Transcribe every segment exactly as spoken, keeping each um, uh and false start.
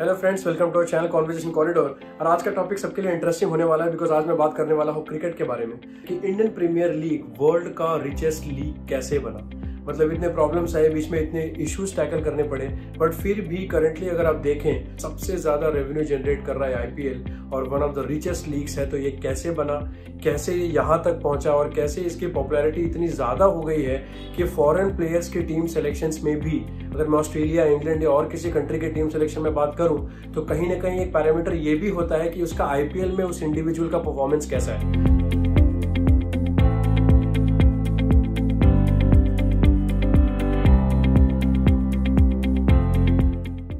Hello friends, welcome to our channel conversation corridor. और आज का टॉपिक सबके लिए इंटरेस्टिंग होने वाला है बिकॉज आज मैं बात करने वाला हूँ क्रिकेट के बारे में कि इंडियन प्रीमियर लीग वर्ल्ड का रिचेस्ट लीग कैसे बना। मतलब इतने प्रॉब्लम्स आए, बीच में इतने इश्यूज टैकल करने पड़े, बट फिर भी करंटली अगर आप देखें सबसे ज़्यादा रेवेन्यू जनरेट कर रहा है आईपीएल और one of the richest leagues है। तो ये कैसे बना, कैसे ये यहाँ तक पहुँचा और कैसे इसकी पॉपुलैरिटी इतनी ज़्यादा हो गई है कि फॉरेन प्लेयर्स की टीम सेलेक्शंस में भी, अगर मैं ऑस्ट्रेलिया, इंग्लैंड या और किसी कंट्री के टीम सेलेक्शन में बात करूँ तो कहीं ना कहीं एक पैरामीटर ये भी होता है कि उसका आईपीएल में उस इंडिविजुअल का परफॉर्मेंस कैसा है।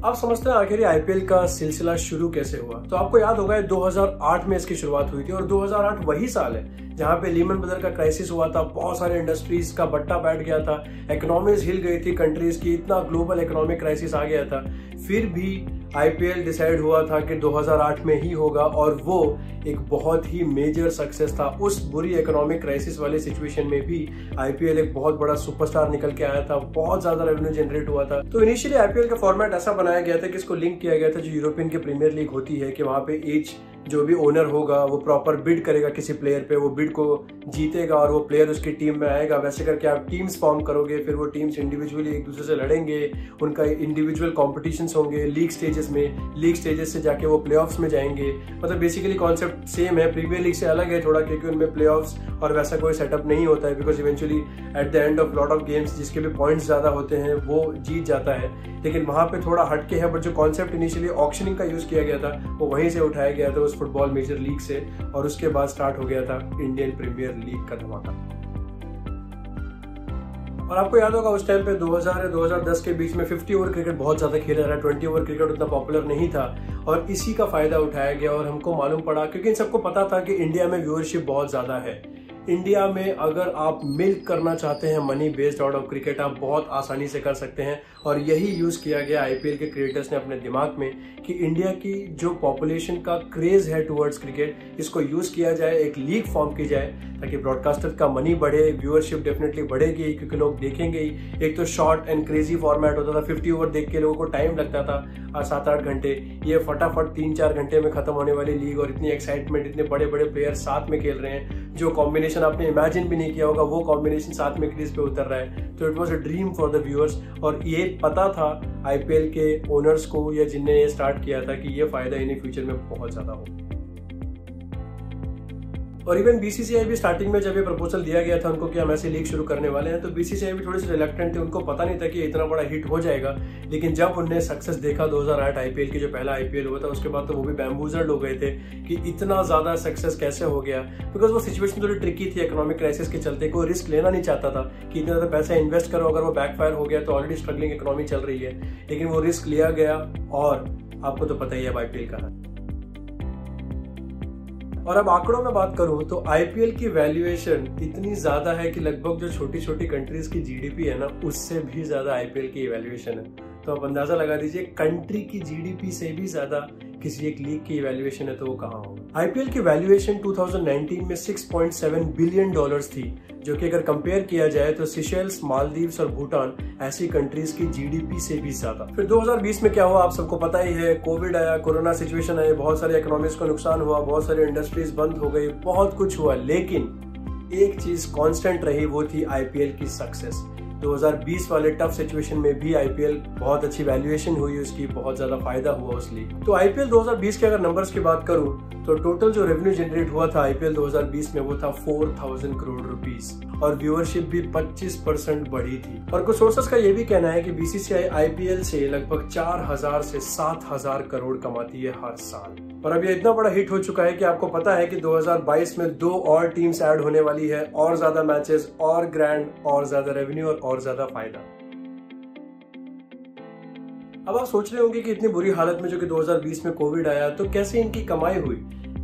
आप समझते हैं आखिर आईपीएल का सिलसिला शुरू कैसे हुआ। तो आपको याद होगा दो हज़ार आठ में इसकी शुरुआत हुई थी और दो हज़ार आठ वही साल है जहां पे लीमन ब्रदर का क्राइसिस हुआ था, बहुत सारे इंडस्ट्रीज का बट्टा बैठ गया था, इकोनॉमीज हिल गई थी कंट्रीज की, इतना ग्लोबल इकोनॉमिक क्राइसिस आ गया था। फिर भी आईपीएल डिसाइड हुआ था कि दो हज़ार आठ में ही होगा और वो एक बहुत ही मेजर सक्सेस था। उस बुरी इकोनॉमिक क्राइसिस वाले सिचुएशन में भी आईपीएल एक बहुत बड़ा सुपरस्टार निकल के आया था, बहुत ज्यादा रेवेन्यू जनरेट हुआ था। तो इनिशियली आईपीएल का फॉर्मेट ऐसा बनाया गया था कि इसको लिंक किया गया था जो यूरोपियन की प्रीमियर लीग होती है कि वहाँ पे ईच जो भी ओनर होगा वो प्रॉपर बिड करेगा किसी प्लेयर पे, वो बिड को जीतेगा और वो प्लेयर उसकी टीम में आएगा। वैसे करके आप टीम्स फॉर्म करोगे, फिर वो टीम्स इंडिविजुअली एक दूसरे से लड़ेंगे, उनका इंडिविजुअल कॉम्पिटिशन्स होंगे लीग स्टेजेस में, लीग स्टेजेस से जाके वो प्लेऑफ्स में जाएंगे। मतलब बेसिकली कॉन्सेप्ट सेम है, प्रीमियर लीग से अलग है थोड़ा क्योंकि उनमें प्लेऑफ्स और वैसा कोई सेटअप नहीं होता है because eventually at the end of lot of games जिसके भी पॉइंट्स ज़्यादा होते हैं वो जीत जाता है। लेकिन वहाँ पर थोड़ा हटके है, बट जो कॉन्सेप्ट इनिशियली ऑक्शनिंग का यूज़ किया गया था वो वहीं से उठाया गया था फुटबॉल मेजर लीग से और उसके बाद स्टार्ट हो गया था इंडियन प्रीमियर लीग का धमाका। और आपको याद होगा उस टाइम पे दो हज़ार या दो हज़ार दस के बीच में पचास ओवर क्रिकेट बहुत ज़्यादा खेला रहा, बीस ओवर क्रिकेट उतना पॉपुलर नहीं था और इसी का फायदा उठाया गया। और हमको मालूम पड़ा क्योंकि इन सबको पता था कि इंडिया में व्यूअरशिप बहुत ज़्यादा है, इंडिया में अगर आप मिल्क करना चाहते हैं money based out of cricket आप बहुत आसानी से कर सकते हैं। और यही यूज़ किया गया आईपीएल के क्रिएटर्स ने अपने दिमाग में कि इंडिया की जो पॉपुलेशन का क्रेज़ है टुवर्ड्स क्रिकेट, इसको यूज़ किया जाए, एक लीग फॉर्म की जाए ताकि ब्रॉडकास्टर का मनी बढ़े, व्यूअरशिप डेफिनेटली बढ़ेगी क्योंकि लोग देखेंगे ही। एक तो शॉर्ट एंड क्रेजी फॉर्मेट होता था, पचास ओवर देख के लोगों को टाइम लगता था सात आठ घंटे, ये फटाफट तीन चार घंटे में खत्म होने वाली लीग और इतनी एक्साइटमेंट, इतने बड़े बड़े प्लेयर साथ में खेल रहे हैं, जो कॉम्बिनेशन आपने इमेजिन भी नहीं किया होगा वो कॉम्बिनेशन साथ में क्रीज पे उतर रहा है। तो it was a dream for the viewers और ये पता था आईपीएल के ओनर्स को या जिनने ये स्टार्ट किया था कि ये फायदा इन्हें फ्यूचर में बहुत ज़्यादा हो। और इवन बीसीसीआई भी स्टार्टिंग में जब ये प्रपोजल दिया गया था उनको कि हम ऐसी लीग शुरू करने वाले हैं तो बीसीसीआई भी थोड़े से रिलेक्टेंट थे, उनको पता नहीं था कि इतना बड़ा हिट हो जाएगा। लेकिन जब उन्हें सक्सेस देखा दो हज़ार आठ आईपीएल की, जो पहला आईपीएल हुआ था, उसके बाद तो वो भी बैम्बूजर्ड हो गए थे कि इतना ज़्यादा सक्सेस कैसे हो गया, बिकॉज वो सिचुएशन थोड़ी ट्रिकी थी इकोनॉमिक क्राइसिस के चलते, कोई रिस्क लेना नहीं चाहता था कि इतना ज़्यादा पैसा इन्वेस्ट करो, अगर वो बैकफायर हो गया तो ऑलरेडी स्ट्रगलिंग इकोनॉमी चल रही है। लेकिन वो रिस्क लिया गया और आपको तो पता ही है आईपीएल का। और अब आंकड़ों में बात करूं तो आईपीएल की वैल्यूएशन इतनी ज्यादा है कि लगभग जो छोटी छोटी कंट्रीज की जीडीपी है ना उससे भी ज्यादा आईपीएल की वैल्यूएशन है। तो आप अंदाजा लगा दीजिए कंट्री की जीडीपी से भी ज्यादा किसी एक लीग की वैल्यूएशन है तो वो कहाँ होगा। आईपीएल की वैल्यूएशन दो हज़ार उन्नीस में छह पॉइंट सात बिलियन डॉलर्स थी, जो कि अगर कंपेयर किया जाए तो सिशेल्स, मालदीव्स और भूटान ऐसी कंट्रीज की जीडीपी से भी ज्यादा। फिर दो हज़ार बीस में क्या हुआ आप सबको पता ही है, कोविड आया, कोरोना सिचुएशन आया, बहुत सारे इकोनॉमीज को नुकसान हुआ, बहुत सारी इंडस्ट्रीज बंद हो गई, बहुत कुछ हुआ। लेकिन एक चीज कॉन्स्टेंट रही, वो थी आईपीएल की सक्सेस। दो हज़ार बीस वाले टफ सिचुएशन में भी आईपीएल बहुत अच्छी वैल्यूएशन हुई, उसकी बहुत ज्यादा फायदा हुआ उस लीग। तो आईपीएल दो हज़ार बीस के अगर नंबर्स की बात करूं तो टोटल जो रेवेन्यू जनरेट हुआ था आईपीएल दो हज़ार बीस में वो था चार हज़ार करोड़ रुपीस और व्यूअरशिप भी पच्चीस परसेंट बढ़ी थी। और कुछ सोर्सेस का ये भी कहना है कि बीसीसीआई आईपीएल से लगभग चार हज़ार से सात हज़ार करोड़ कमाती है हर साल। और अब ये इतना बड़ा हिट हो चुका है कि आपको पता है कि दो हज़ार बाईस में दो और टीम्स ऐड होने वाली है, और ज्यादा मैचेस, और ग्रैंड, और ज्यादा रेवेन्यू और, और ज्यादा फायदा। अब आप सोच रहे होंगे कि इतनी बुरी हालत में, जो कि दो हज़ार बीस में कोविड आया, तो कैसे इनकी कमाई हुई।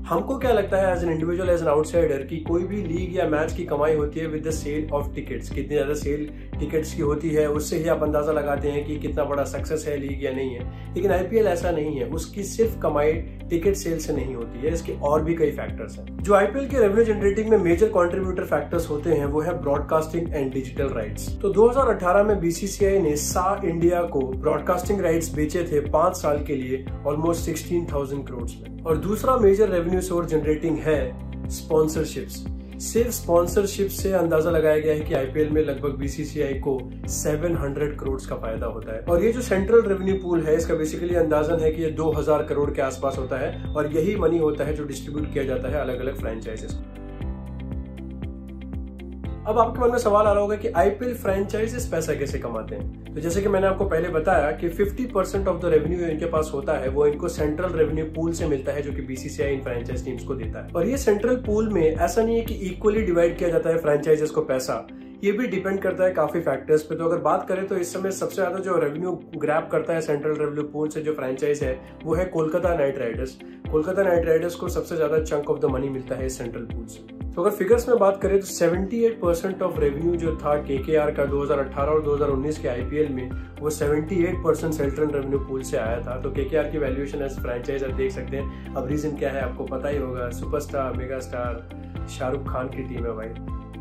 हमको क्या लगता है as an individual, as an outsider, कि कोई भी लीग या मैच की कमाई होती है with the sale of tickets, कितनी ज़्यादा सेल टिकट्स की होती है उससे ही आप अंदाज़ा लगाते हैं कि कितना बड़ा सक्सेस है लीग या नहीं है। लेकिन आईपीएल ऐसा नहीं है, उसकी सिर्फ कमाई टिकट सेल से नहीं होती है, इसके और भी कई फैक्टर्स हैं। जो आईपीएल के रेवेन्यू जनरेटिंग में मेजर कॉन्ट्रीब्यूटर फैक्टर्स होते हैं वो है ब्रॉडकास्टिंग एंड डिजिटल राइट्स। तो दो हज़ार अठारह में बीसीसीआई ने सा इंडिया को ब्रॉडकास्टिंग राइट्स बेचे थे पाँच साल के लिए ऑलमोस्ट सिक्सटीन थाउजेंड करोड़ में। और दूसरा मेजर रेवेन्यू सोर्स जनरेटिंग है स्पॉन्सरशिप्स। सिर्फ स्पॉन्सरशिप से अंदाजा लगाया गया है कि आईपीएल में लगभग बीसीसीआई को सात सौ करोड़ का फायदा होता है। और ये जो सेंट्रल रेवेन्यू पूल है इसका बेसिकली अंदाजन है कि ये दो हज़ार करोड़ के आसपास होता है और यही मनी होता है जो डिस्ट्रीब्यूट किया जाता है अलग अलग फ्रेंचाइजेस को। अब आपके मन में सवाल आ रहा होगा कि आईपीएल फ्रेंचाइजेस पैसा कैसे कमाते हैं। तो जैसे कि मैंने आपको पहले बताया कि पचास परसेंट ऑफ द रेवेन्यू इनके पास होता है वो इनको सेंट्रल रेवेन्यू पूल से मिलता है जो कि बीसीसीआई इन फ्रेंचाइज टीम्स को देता है। और ये सेंट्रल पूल में ऐसा नहीं है कि इक्वली डिवाइड किया जाता है फ्रेंचाइजेस को पैसा, ये भी डिपेंड करता है काफी फैक्टर्स पे। तो अगर बात करें तो इस समय सबसे ज्यादा जो रेवेन्यू ग्रैब करता है सेंट्रल रेवेन्यू पूल से जो फ्रेंचाइज है वो है Kolkata Knight Riders. Kolkata Knight Riders को सबसे ज्यादा चंक ऑफ द मनी मिलता है सेंट्रल पूल से। तो अगर फिगर्स में बात करें तो अठहत्तर परसेंट ऑफ रेवेन्यू जो था केकेआर का दो हज़ार अठारह और दो हज़ार उन्नीस के आईपीएल में वो अठहत्तर परसेंट सेंट्रल रेवेन्यू पूल से आया था। तो केकेआर की वैल्यूएशन एज फ्रेंचाइज आप देख सकते हैं। अब रीजन क्या है आपको पता ही होगा, superstar mega star Shahrukh Khan की टीम है भाई,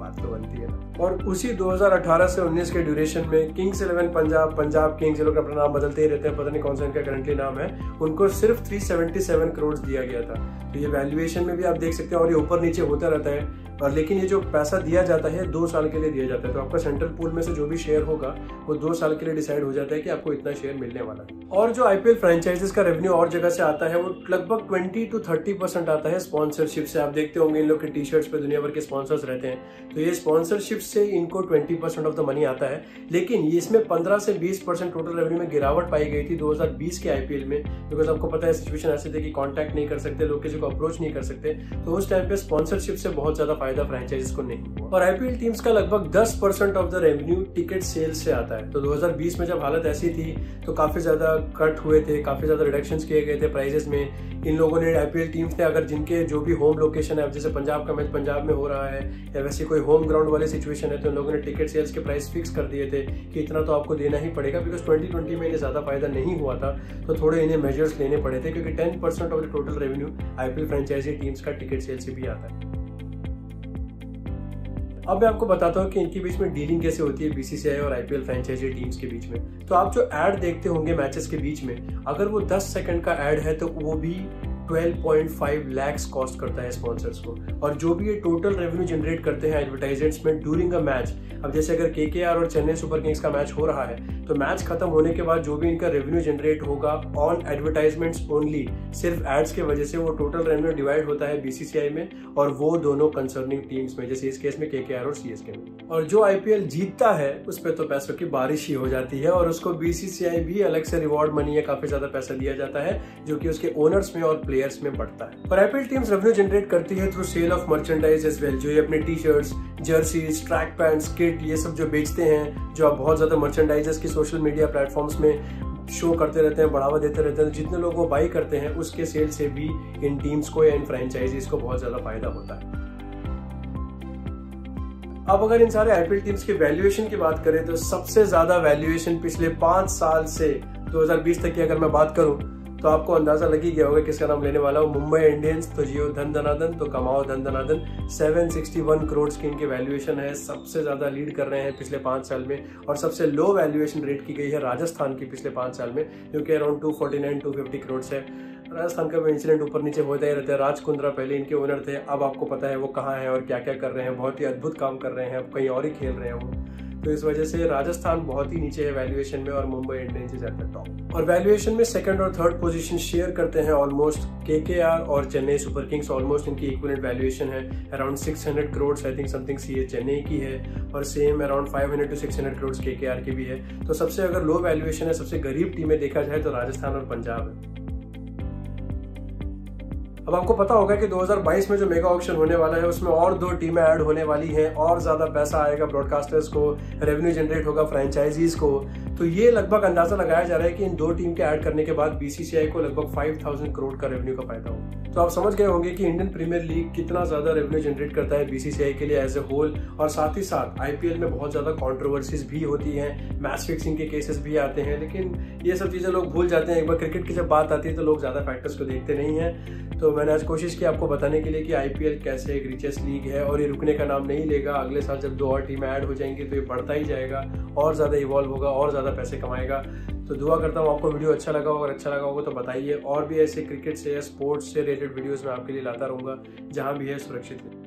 बात तो बनती है। और उसी दो हज़ार अठारह से उन्नीस के ड्यूरेशन में Kings Eleven Punjab Punjab Kings, ये लोग अपना नाम बदलते ही रहते हैं, पता नहीं कौन सा इनका करंटली नाम है, उनको सिर्फ तीन सौ सतहत्तर करोड़ दिया गया था। तो ये वैल्यूएशन में भी आप देख सकते हैं और ये ऊपर नीचे होता रहता है। और लेकिन ये जो पैसा दिया जाता है दो साल के लिए दिया जाता है, तो आपका सेंट्रल पूल में से जो भी शेयर होगा वो दो साल के लिए डिसाइड हो जाता है कि आपको इतना शेयर मिलने वाला है। और जो आईपीएल फ्रेंचाइजेस का रेवेन्यू और जगह से आता है वो लगभग बीस टू तीस परसेंट आता है स्पॉन्सरशिप से। आप देखते होंगे इन लोग के टी शर्ट्स पे दुनिया भर के स्पॉन्सर्स रहते हैं, तो ये स्पॉन्सरशिप से इनको बीस परसेंट ऑफ द मनी आता है। लेकिन ये इसमें पंद्रह से बीस परसेंट टोटल रेवेन्यू में गिरावट पाई गई थी दो हज़ार बीस के आईपीएल में, बिकॉज आपको पता है सिचुएशन ऐसी थी कि कांटेक्ट नहीं कर सकते लोग, किसी को अप्रोच नहीं कर सकते, तो उस टाइम पे स्पॉन्सरशिप से बहुत ज्यादा फायदा फ्रेंचाइज को नहीं हुआ। और आईपीएल टीम्स का लगभग दस percent of the revenue ticket sale से आता है। तो दो हज़ार बीस में जब हालत ऐसी थी तो काफी ज्यादा कट हुए थे, काफी ज्यादा रिडक्शंस किए गए थे प्राइजेस में। इन लोगों ने आईपीएल टीम्स ने अगर जिनके जो भी होम लोकेशन है, जैसे पंजाब का मैच पंजाब में हो रहा है या वैसे कोई होम ग्राउंड वाली सिचुएशन है, तो इन लोगों ने टिकट सेल्स के प्राइस फिक्स कर दिए थे कि इतना तो आपको देना ही पड़ेगा, बिकॉज बीस बीस में इन्हें ज्यादा फायदा नहीं हुआ था। तो थोड़े इन्हें मेजर्स लेने पड़े थे क्योंकि दस percent of the total revenue IPL franchise teams का टिकट सेल से भी आता है। अब मैं आपको बताता हूँ कि इनके बीच में डीलिंग कैसे होती है बीसीसीआई और आईपीएल फ्रेंचाइजी टीम्स के बीच में। तो आप जो ऐड देखते होंगे मैचेस के बीच में, अगर वो दस सेकंड का ऐड है तो वो भी बारह पॉइंट पाँच लाख कॉस्ट करता है स्पॉन्सर्स को। और जो भी ये टोटल रेवेन्यू जनरेट करते हैं एडवर्टाइजमेंट्स में ड्यूरिंग अ मैच, अब जैसे अगर केकेआर और चेन्नई सुपर किंग्स का मैच हो रहा है तो मैच खत्म होने के बाद जो भी इनका रेवेन्यू जनरेट होगा ऑन एडवर्टाइजमेंट्स ओनली, सिर्फ एड्स के वजह से, वो टोटल रेवेन्यू डिवाइड होता है बीसीसीआई में, और वो दोनों कंसर्निंग टीम्स में, जैसे इस केस में केकेआर और सीएसके में। और जो आईपीएल जीतता है उस पर तो पैसों की बारिश ही हो जाती है और उसको बीसीसीआई भी अलग से रिवॉर्ड मनी या काफी ज्यादा पैसा दिया जाता है जो कि उसके ओनर्स में और प्लेयर्स में बढ़ता है। और आईपीएल टीम्स रेवेन्यू जनरेट करती है through sale of merchandise as well, जो ये अपने T shirts, jerseys, track pants, kit, ये सब जो बेचते हैं, जो आप बहुत ज्यादा मर्चेंडाइजेस की सोशल मीडिया प्लेटफॉर्म्स में शो करते रहते हैं, बढ़ावा देते रहते हैं, तो जितने लोग वो बाई करते हैं उसके सेल से भी इन टीम्स को या इन फ्रेंचाइजीज को बहुत ज्यादा फायदा होता है। अब अगर इन सारे आईपीएल टीम्स के वैल्यूएशन की बात करें तो सबसे ज्यादा वैल्यूएशन पिछले पांच साल से दो हज़ार बीस तक की अगर मैं बात करूं तो आपको अंदाजा लगी गया होगा किसका नाम लेने वाला हूँ, मुंबई इंडियंस। तो जियो धन धनाधन, तो कमाओ धन धनाधन, सात सौ इकसठ करोड़ की इनके वैल्यूएशन है, सबसे ज्यादा लीड कर रहे हैं पिछले पाँच साल में। और सबसे लो वैल्यूएशन रेट की गई है राजस्थान की पिछले पाँच साल में, जो कि अराउंड दो सौ उनचास दो सौ पचास करोड़ है। राजस्थान का भी इंसिडेंट ऊपर नीचे होता ही रहता है। राज कुंद्रा पहले इनके ओनर थे, अब आपको पता है वो कहाँ हैं और क्या क्या कर रहे हैं, बहुत ही अद्भुत काम कर रहे हैं, अब कहीं और ही खेल रहे हैं वो, तो इस वजह से राजस्थान बहुत ही नीचे है वैल्यूएशन में और Mumbai Indians is at the top. और वैल्यूएशन में सेकंड और थर्ड पोजीशन शेयर करते हैं ऑलमोस्ट केकेआर और चेन्नई सुपर किंग्स। ऑलमोस्ट इनकी इक्विवेलेंट वैल्यूएशन है अराउंड छह सौ करोड़ आई थिंक समथिंग सी है चेन्नई की है, और सेम अराउंड पाँच सौ टू छह सौ करोड़ केकेआर की भी है। तो सबसे अगर लो वैल्यूएशन है, सबसे गरीब टीमें देखा जाए तो राजस्थान और पंजाब है। अब आपको पता होगा कि दो हज़ार बाईस में जो मेगा ऑक्शन होने वाला है उसमें और दो टीमें ऐड होने वाली हैं और ज़्यादा पैसा आएगा ब्रॉडकास्टर्स को, रेवेन्यू जनरेट होगा फ्रेंचाइजीज को। तो ये लगभग अंदाज़ा लगाया जा रहा है कि इन दो टीम के ऐड करने के बाद बीसीसीआई को लगभग पाँच हज़ार करोड़ का रेवेन्यू का फायदा होगा। तो आप समझ गए होंगे कि इंडियन प्रीमियर लीग कितना ज़्यादा रेवेन्यू जनरेट करता है बीसीसीआई के लिए एज ए होल। और साथ ही साथ आईपीएल में बहुत ज़्यादा कॉन्ट्रोवर्सीज भी होती हैं, मैच फिक्सिंग के केसेस भी आते हैं, लेकिन ये सब चीज़ें लोग भूल जाते हैं। एक बार क्रिकेट की जब बात आती है तो लोग ज़्यादा फैक्टर्स को देखते नहीं हैं। तो मैंने आज कोशिश की आपको बताने के लिए कि आईपीएल कैसे एक रिचेस्ट लीग है और ये रुकने का नाम नहीं लेगा। अगले साल जब दो और टीमें ऐड हो जाएंगी तो ये बढ़ता ही जाएगा, और ज़्यादा इवॉल्व होगा, और ज़्यादा पैसे कमाएगा। तो दुआ करता हूँ आपको वीडियो अच्छा लगा हो, अगर अच्छा लगा होगा तो बताइए। और भी ऐसे क्रिकेट से या स्पोर्ट्स से रिलेटेड वीडियोज़ मैं आपके लिए लाता रहूँगा, जहाँ भी है सुरक्षित है।